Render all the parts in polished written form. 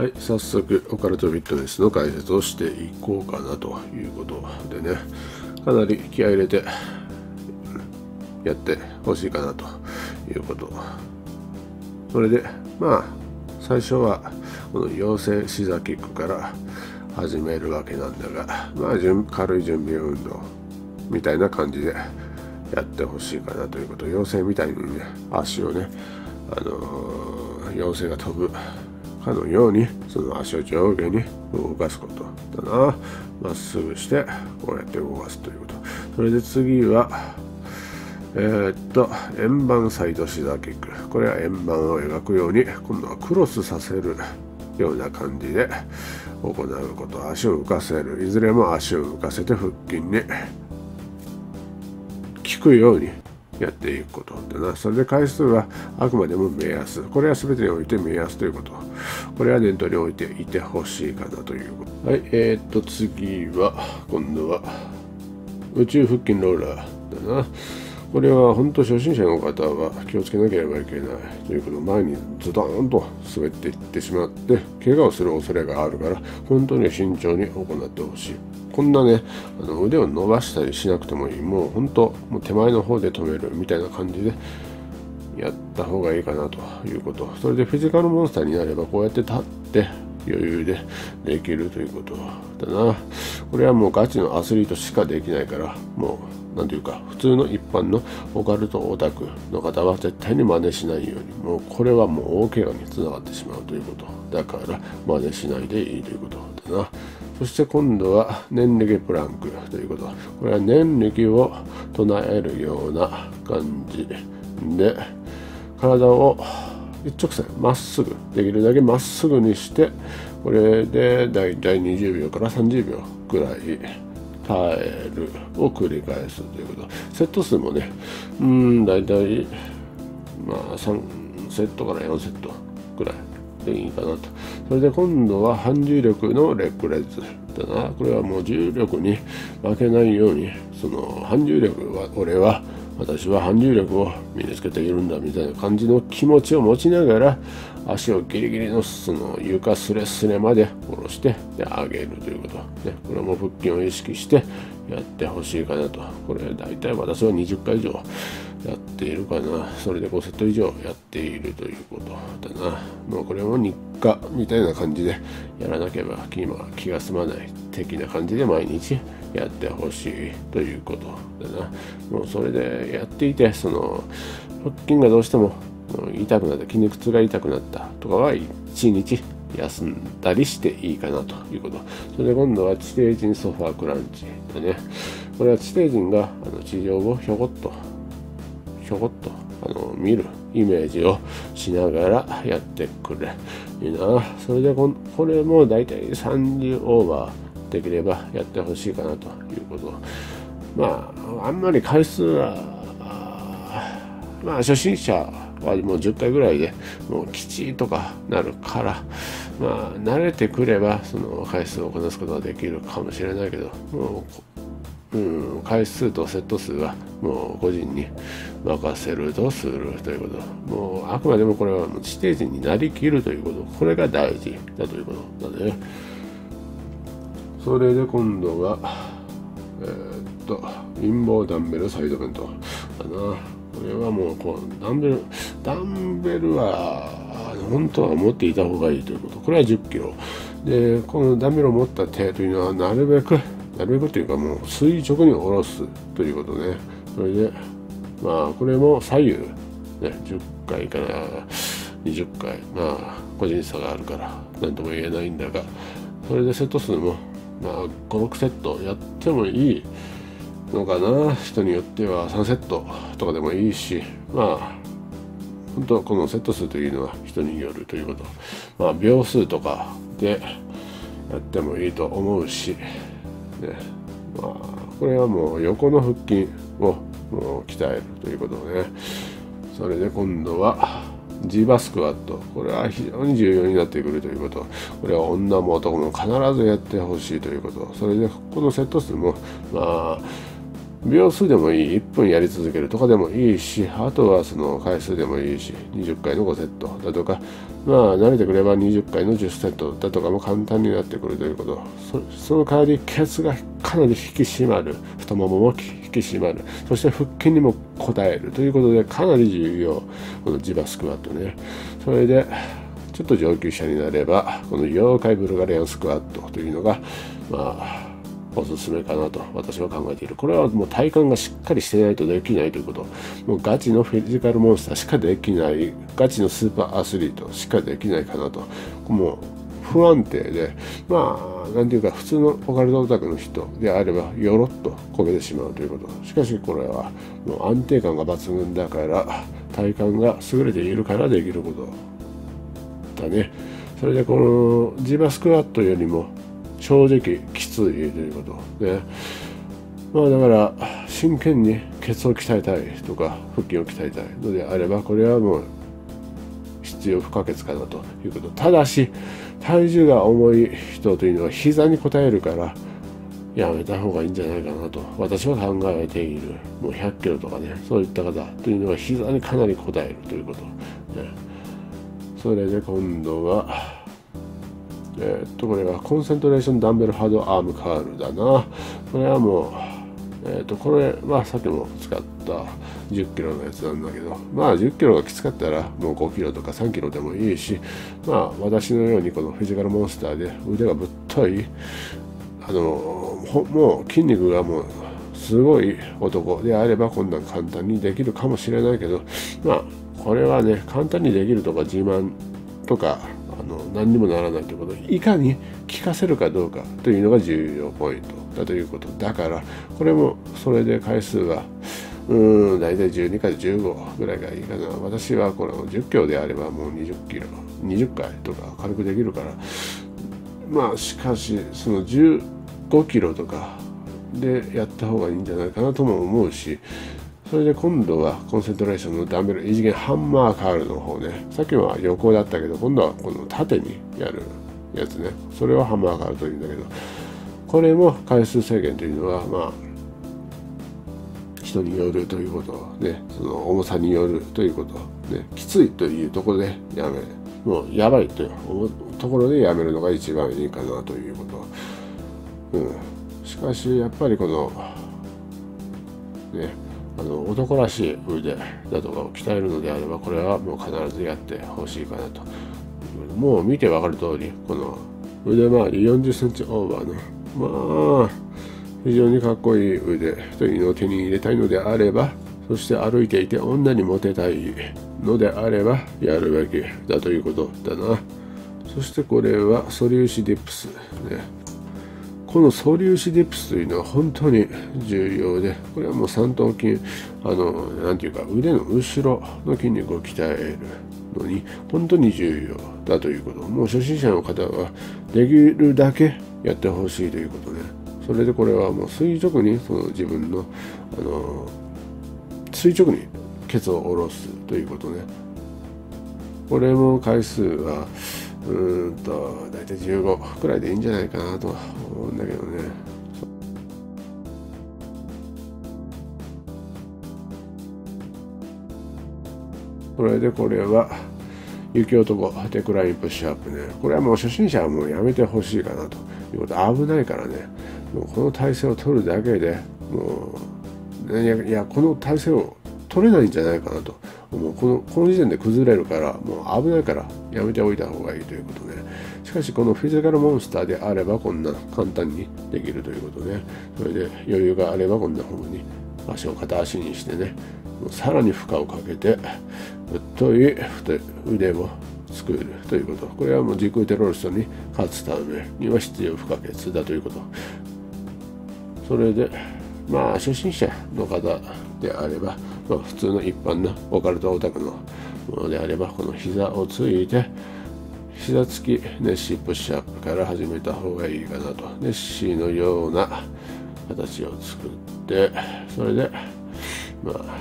はい、早速オカルトフィットネスの解説をしていこうかなということでね、かなり気合い入れてやってほしいかなということ。それでまあ最初はこの陽性シザーキックから始めるわけなんだが、まあ軽い準備運動みたいな感じでやってほしいかなということ。陽性みたいにね、足をね、陽性が飛ぶかのようにその足を上下に動かすことだな。まっすぐしてこうやって動かすということ。それで次は円盤サイドシザーキック。これは円盤を描くように今度はクロスさせるような感じで行うこと。足を浮かせる、いずれも足を浮かせて腹筋に効くようにやっていくことってな。それで回数はあくまでも目安。これは全てにおいて目安ということ。これは念頭に置いていてほしいかなということ。はい、次は今度は宇宙腹筋ローラーだな。これは本当初心者の方は気をつけなければいけないということ。前にズドーンと滑っていってしまって怪我をする恐れがあるから、本当に慎重に行ってほしい。こんなね、腕を伸ばしたりしなくてもいい。もう本当もう手前の方で止めるみたいな感じでやった方がいいかなということ。それでフィジカルモンスターになればこうやって立って余裕でできるということだな。これはもうガチのアスリートしかできないから、もうなんていうか普通の一般のオカルトオタクの方は絶対に真似しないように。もうこれはもう大怪我につながってしまうということだから、真似しないでいいということだな。そして今度は念力プランクということ。これは念力を唱えるような感じで体を一直線まっすぐ、できるだけまっすぐにして、これでだいたい20秒から30秒くらい耐えるを繰り返すということ。セット数もね、だいたいまあ3セットから4セットくらいでいいかなと。それで今度は反重力のレッグレッズだな。これはもう重力に負けないように、その反重力は私は反重力を身につけているんだみたいな感じの気持ちを持ちながら、足をギリギリのその床すれすれまで下ろしてで上げるということで、これも腹筋を意識してやってほしいかなと。これ大体私は20回以上やっているかな。それで5セット以上やっているということだな。もうこれも日課みたいな感じでやらなければ気が済まない的な感じで毎日やってほしいということだな。もうそれでやっていて、その腹筋がどうしても痛くなった、筋肉痛が痛くなったとかは1日休んだりしていいかなということ。それで今度は地底人ソファークランチだね。これは地底人が地上をひょこっと見るイメージをしながらやってくれ。いいな。それでこれもだいたい30オーバーできればやってほしいかなということ。まああんまり回数はまあ初心者はもう10回ぐらいでもうきちっとかなるから、まあ慣れてくればその回数をこなすことはできるかもしれないけど、もう、回数とセット数はもう個人に任せるとするということ。もうあくまでもこれはもう地底人になりきるということ。これが大事だということだね。それで今度は陰謀ダンベルサイドベントだな。これはもうこうダンベルは本当は持っていた方がいいということ。これは10キロで、このダンベルを持った手というのはなるべくというかもう垂直に下ろすということね。それでまあこれも左右、ね、10回から20回まあ個人差があるから何とも言えないんだが、それでセット数もまあ5、6セットやってもいいのかな。人によっては3セットとかでもいいし、まあ本当このセット数というのは人によるということ。まあ秒数とかでやってもいいと思うし、ね、まあこれはもう横の腹筋をもう鍛えるということね。それで今度はジーバスクワット。これは非常に重要になってくるということ。これは女も男も必ずやってほしいということ。それでこのセット数もまあ秒数でもいい、1分やり続けるとかでもいいし、あとはその回数でもいいし、20回の5セットだとか、まあ慣れてくれば20回の10セットだとかも簡単になってくるということ。その代わりケツがかなり引き締まる、太ももも引き締まる、そして腹筋にも応えるということで、かなり重要、この磁場スクワットね。それでちょっと上級者になれば、この妖怪ブルガリアンスクワットというのがまあおすすめかなと私は考えている。これはもう体幹がしっかりしてないとできないということ。もうガチのフィジカルモンスターしかできない、ガチのスーパーアスリートしかできないかなと。もう不安定で、まあ何ていうか、普通のオカルトオタクの人であればよろっと焦げてしまうということ。しかしこれはもう安定感が抜群だから、体幹が優れているからできることだね。それでこの磁場スクワットよりも正直きついということね。まあだから真剣にケツを鍛えたいとか腹筋を鍛えたいのであれば、これはもう必要不可欠かなということ。ただし体重が重い人というのは膝に応えるからやめた方がいいんじゃないかなと私は考えている。もう100キロとかね、そういった方というのは膝にかなり応えるということ、ね。それで今度はこれがコンセントレーションダンベルハードアームカールだな。これはもう、これはさっきも使った10キロのやつなんだけど、まあ10キロがきつかったらもう5キロとか3キロでもいいし、まあ私のようにこのフィジカルモンスターで腕がぶっとい、もう筋肉がもうすごい男であればこんなん簡単にできるかもしれないけど、まあこれはね、簡単にできるとか自慢とか何にもならないということ。いかに効かせるかどうかというのが重要ポイントだということだから、これもそれで回数は大体12から15ぐらいがいいかな。私はこれを10キロであればもう20キロ20回とか軽くできるから、まあしかしその15キロとかでやった方がいいんじゃないかなとも思うし、それで今度はコンセントレーションのダンベル異次元ハンマーカールの方ね。さっきは横だったけど、今度はこの縦にやるやつね。それをハンマーカールというんだけど、これも回数制限というのはまあ人によるということね、その重さによるということね、きついというところでやめる、もうやばいというところでやめるのが一番いいかなということ。しかしやっぱりこのね。男らしい腕だとかを鍛えるのであれば、これはもう必ずやってほしいかなと。もう見てわかる通り、この腕周り40センチオーバーの、まあ非常にかっこいい腕というのを手に入れたいのであれば、そして歩いていて女にモテたいのであればやるべきだということだな。そしてこれは素粒子ディップスね。この素粒子ディップスというのは本当に重要で、これはもう三頭筋、なんていうか、腕の後ろの筋肉を鍛えるのに本当に重要だということ。もう初心者の方はできるだけやってほしいということね。それでこれはもう垂直にその自分の、垂直にケツを下ろすということね。これも回数は大体15くらいでいいんじゃないかなとは思うんだけどね。それでこれは雪男デクラインプッシュアップね。これはもう初心者はもうやめてほしいかなということ。危ないからね、もうこの体勢を取るだけでもういやこの体勢を取れないんじゃないかなと。もうこの時点で崩れるから、もう危ないからやめておいた方がいいということね。しかしこのフィジカルモンスターであればこんな簡単にできるということね。それで余裕があればこんな風に足を片足にしてね、さらに負荷をかけて太い腕を作るということ。これはもう時空テロリストに勝つためには必要不可欠だということ。それでまあ初心者の方であれば、まあ、普通の一般のオカルトオタクのものであれば、この膝をついて膝つきネッシープッシュアップから始めた方がいいかなと。ネッシーのような形を作って、それでまあ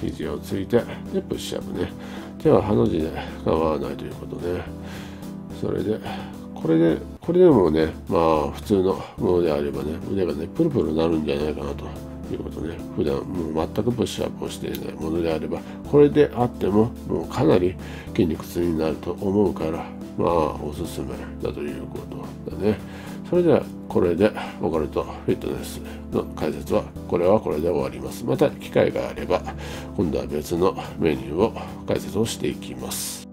肘をついてでプッシュアップね。手はハの字で構わないということね。それでこれでもね、まあ普通のものであればね、腕がねプルプルなるんじゃないかなということね。普段もう全くプッシュアップをしていないものであれば、これであってももうかなり筋肉痛になると思うから、まあおすすめだということだね。それではこれでオカルトフィットネスの解説はこれで終わります。また機会があれば今度は別のメニューを解説をしていきます。